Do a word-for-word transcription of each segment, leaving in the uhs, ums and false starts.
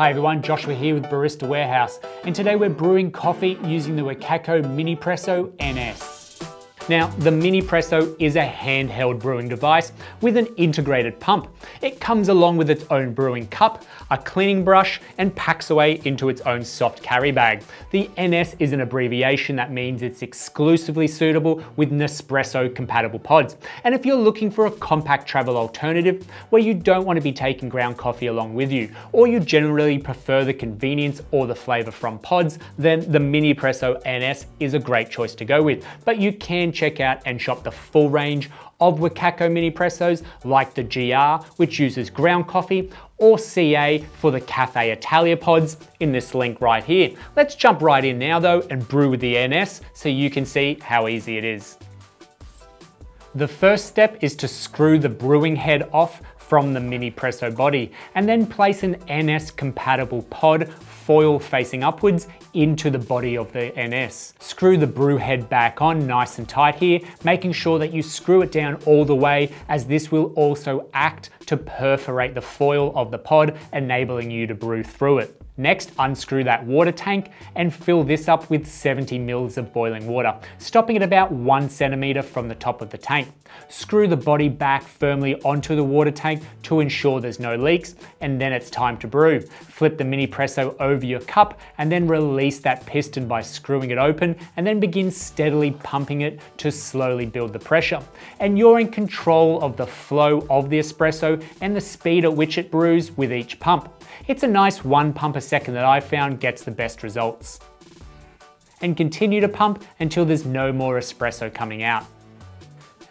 Hi everyone, Joshua here with Barista Warehouse, and today we're brewing coffee using the Wacaco MiniPresso N S. Now, the MiniPresso is a handheld brewing device with an integrated pump. It comes along with its own brewing cup, a cleaning brush, and packs away into its own soft carry bag. The N S is an abbreviation that means it's exclusively suitable with Nespresso compatible pods. And if you're looking for a compact travel alternative where you don't want to be taking ground coffee along with you, or you generally prefer the convenience or the flavor from pods, then the MiniPresso N S is a great choice to go with. But you can check out and shop the full range of Wacaco MiniPressos, like the G R, which uses ground coffee, or C A for the Cafe Italia pods in this link right here. Let's jump right in now though and brew with the N S so you can see how easy it is. The first step is to screw the brewing head off from the MiniPresso body and then place an N S compatible pod foil facing upwards into the body of the N S. Screw the brew head back on nice and tight here, making sure that you screw it down all the way, as this will also act to perforate the foil of the pod, enabling you to brew through it. Next, unscrew that water tank and fill this up with seventy mils of boiling water, stopping at about one centimeter from the top of the tank. Screw the body back firmly onto the water tank to ensure there's no leaks, and then it's time to brew. Flip the MiniPresso over your cup and then release that piston by screwing it open, and then begin steadily pumping it to slowly build the pressure. And you're in control of the flow of the espresso and the speed at which it brews with each pump. It's a nice one pump a second that I found gets the best results. And continue to pump until there's no more espresso coming out.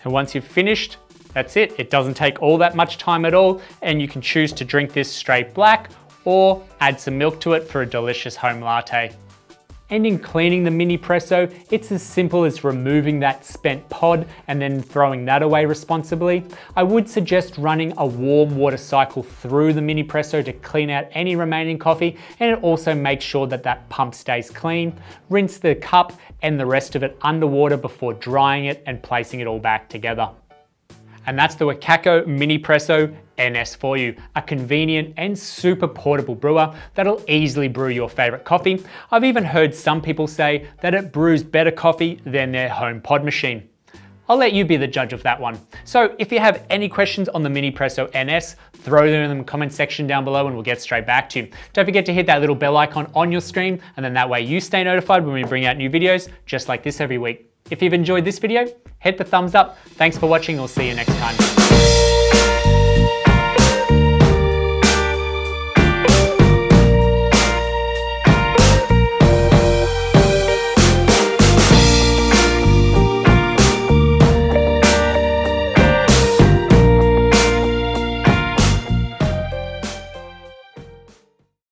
And once you've finished, that's it. It doesn't take all that much time at all, and you can choose to drink this straight black or add some milk to it for a delicious home latte. And in cleaning the MiniPresso, it's as simple as removing that spent pod and then throwing that away responsibly. I would suggest running a warm water cycle through the MiniPresso to clean out any remaining coffee, and it also makes sure that that pump stays clean. Rinse the cup and the rest of it underwater before drying it and placing it all back together. And that's the Wacaco MiniPresso N S for you, a convenient and super portable brewer that'll easily brew your favorite coffee. I've even heard some people say that it brews better coffee than their home pod machine. I'll let you be the judge of that one. So if you have any questions on the MiniPresso N S, throw them in the comment section down below and we'll get straight back to you. Don't forget to hit that little bell icon on your stream, and then that way you stay notified when we bring out new videos just like this every week. If you've enjoyed this video, hit the thumbs up. Thanks for watching. We'll see you next time.